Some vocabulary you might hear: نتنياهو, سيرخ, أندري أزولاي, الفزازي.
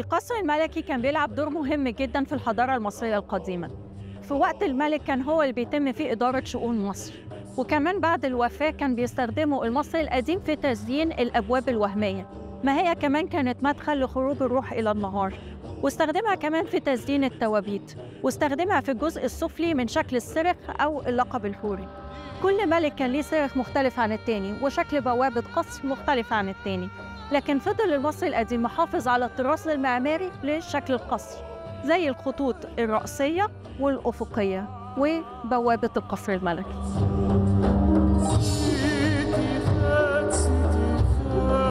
القصر الملكي كان بيلعب دور مهم جدا في الحضارة المصرية القديمة. في وقت الملك كان هو اللي بيتم فيه إدارة شؤون مصر، وكمان بعد الوفاة كان بيستخدموا المصري القديم في تزيين الأبواب الوهمية، ما هي كمان كانت مدخل لخروج الروح إلى النهار، واستخدمها كمان في تزيين التوابيت، واستخدمها في الجزء السفلي من شكل السرخ أو اللقب الحوري. كل ملك كان ليه سرخ مختلف عن التاني وشكل بوابة قصر مختلف عن التاني، لكن فضل المصري القديم محافظ على الطراز المعماري لشكل القصر زي الخطوط الرأسية والأفقية وبوابة القصر الملكي.